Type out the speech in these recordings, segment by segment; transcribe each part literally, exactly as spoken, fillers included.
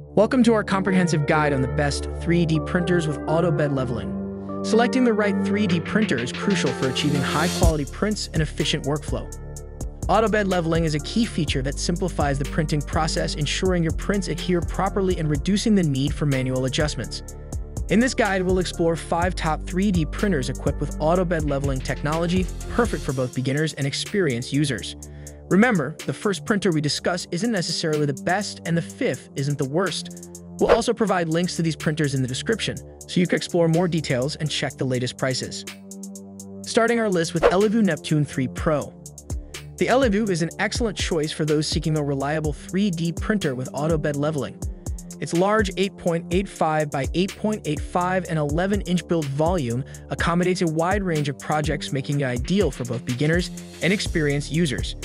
Welcome to our comprehensive guide on the best three D printers with auto bed leveling. Selecting the right three D printer is crucial for achieving high-quality prints and efficient workflow. Auto bed leveling is a key feature that simplifies the printing process, ensuring your prints adhere properly and reducing the need for manual adjustments. In this guide, we'll explore five top three D printers equipped with auto bed leveling technology, perfect for both beginners and experienced users. Remember, the first printer we discuss isn't necessarily the best, and the fifth isn't the worst. We'll also provide links to these printers in the description, so you can explore more details and check the latest prices. Starting our list with Elegoo Neptune three Pro. The Elegoo is an excellent choice for those seeking a reliable three D printer with auto bed leveling. Its large eight point eight five by eight point eight five and eleven inch build volume accommodates a wide range of projects, making it ideal for both beginners and experienced users.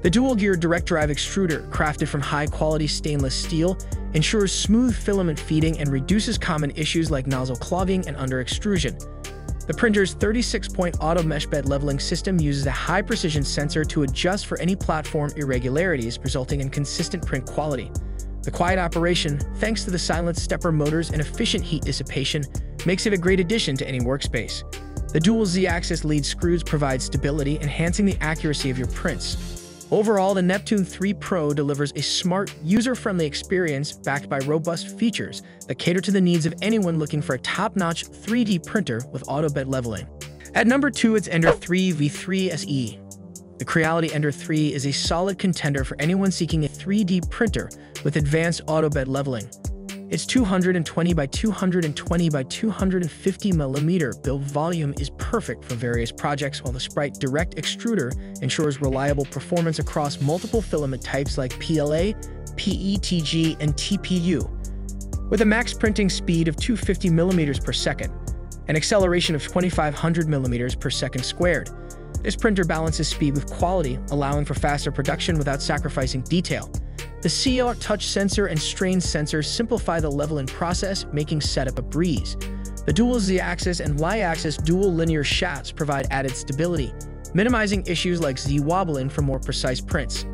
The dual-gear direct drive extruder, crafted from high-quality stainless steel, ensures smooth filament feeding and reduces common issues like nozzle clogging and under-extrusion. The printer's thirty-six point auto mesh bed leveling system uses a high-precision sensor to adjust for any platform irregularities, resulting in consistent print quality. The quiet operation, thanks to the silent stepper motors and efficient heat dissipation, makes it a great addition to any workspace. The dual Z-axis lead screws provide stability, enhancing the accuracy of your prints. Overall, the Neptune three Pro delivers a smart, user-friendly experience backed by robust features that cater to the needs of anyone looking for a top-notch three D printer with auto bed leveling. At number two, it's Ender three V three S E. The Creality Ender three is a solid contender for anyone seeking a three D printer with advanced auto bed leveling. Its two hundred twenty by two hundred twenty by two hundred fifty millimeter build volume is perfect for various projects, while the Sprite Direct Extruder ensures reliable performance across multiple filament types like P L A, P E T G, and T P U. With a max printing speed of two hundred fifty millimeters per second and acceleration of twenty-five hundred millimeters per second squared, this printer balances speed with quality, allowing for faster production without sacrificing detail. The C R touch sensor and strain sensor simplify the leveling process, making setup a breeze. The dual Z-axis and Y-axis dual linear shafts provide added stability, minimizing issues like Z-wobbling for more precise prints.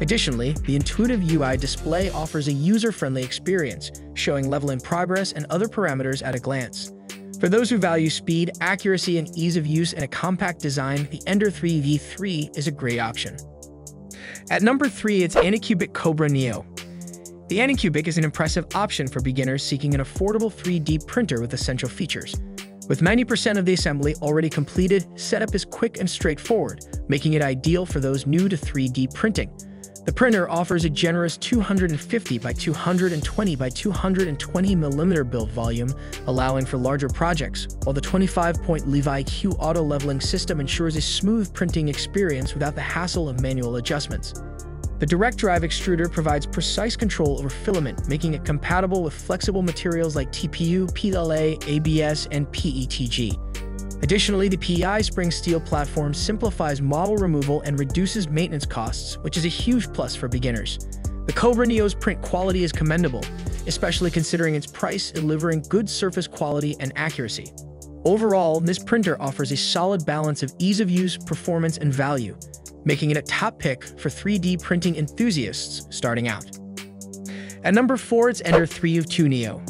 Additionally, the intuitive U I display offers a user-friendly experience, showing leveling progress and other parameters at a glance. For those who value speed, accuracy, and ease of use in a compact design, the Ender three V three is a great option. At number three, it's Anycubic Kobra Neo. The Anycubic is an impressive option for beginners seeking an affordable three D printer with essential features. With ninety percent of the assembly already completed, setup is quick and straightforward, making it ideal for those new to three D printing. The printer offers a generous two hundred fifty by two hundred twenty by two hundred twenty millimeter build volume, allowing for larger projects, while the twenty-five point Levi-Q auto leveling system ensures a smooth printing experience without the hassle of manual adjustments. The direct drive extruder provides precise control over filament, making it compatible with flexible materials like T P U, P L A, A B S, and P E T G. Additionally, the P E I spring steel platform simplifies model removal and reduces maintenance costs, which is a huge plus for beginners. The Kobra Neo's print quality is commendable, especially considering its price, delivering good surface quality and accuracy. Overall, this printer offers a solid balance of ease of use, performance, and value, making it a top pick for three D printing enthusiasts starting out. At number four, it's Ender three V two Neo.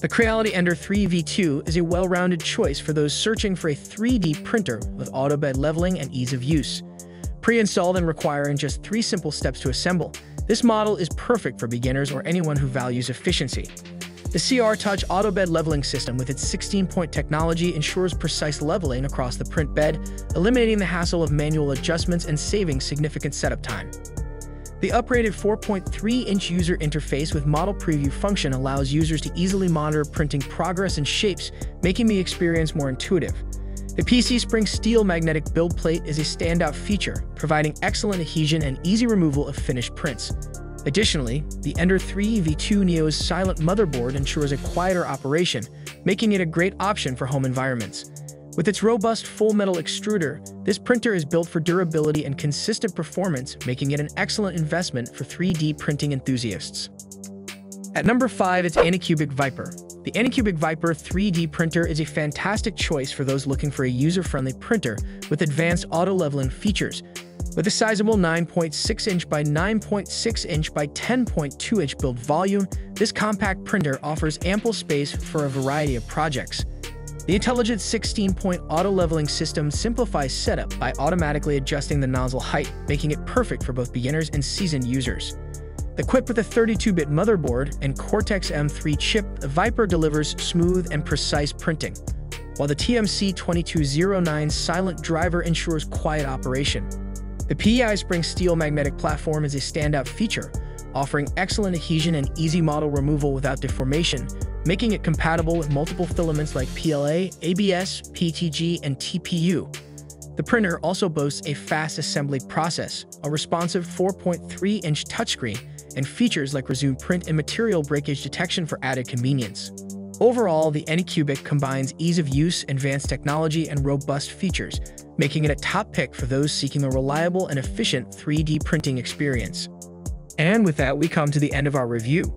The Creality Ender three V two is a well-rounded choice for those searching for a three D printer with auto bed leveling and ease of use. Pre-installed and requiring just three simple steps to assemble, this model is perfect for beginners or anyone who values efficiency. The C R touch auto bed leveling system with its sixteen point technology ensures precise leveling across the print bed, eliminating the hassle of manual adjustments and saving significant setup time. The upgraded four point three inch user interface with model preview function allows users to easily monitor printing progress and shapes, making the experience more intuitive. The P C Spring Steel Magnetic Build Plate is a standout feature, providing excellent adhesion and easy removal of finished prints. Additionally, the Ender three V two Neo's silent motherboard ensures a quieter operation, making it a great option for home environments. With its robust full-metal extruder, this printer is built for durability and consistent performance, making it an excellent investment for three D printing enthusiasts. At number five, it's Anycubic Viper. The Anycubic Viper three D printer is a fantastic choice for those looking for a user-friendly printer with advanced auto-leveling features. With a sizable nine point six inch by nine point six inch by ten point two inch build volume, this compact printer offers ample space for a variety of projects. The intelligent sixteen point auto-leveling system simplifies setup by automatically adjusting the nozzle height, making it perfect for both beginners and seasoned users. Equipped with a thirty-two bit motherboard and Cortex M three chip, the Viper delivers smooth and precise printing, while the T M C twenty-two oh nine silent driver ensures quiet operation. The P E I spring steel magnetic platform is a standout feature, offering excellent adhesion and easy model removal without deformation, making it compatible with multiple filaments like P L A, A B S, P T G, and T P U. The printer also boasts a fast assembly process, a responsive four point three inch touchscreen, and features like resume print and material breakage detection for added convenience. Overall, the Anycubic combines ease of use, advanced technology, and robust features, making it a top pick for those seeking a reliable and efficient three D printing experience. And with that, we come to the end of our review.